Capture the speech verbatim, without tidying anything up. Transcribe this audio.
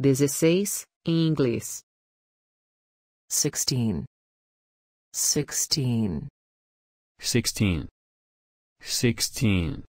dezesseis, em inglês. Sixteen. Sixteen. Sixteen. Sixteen.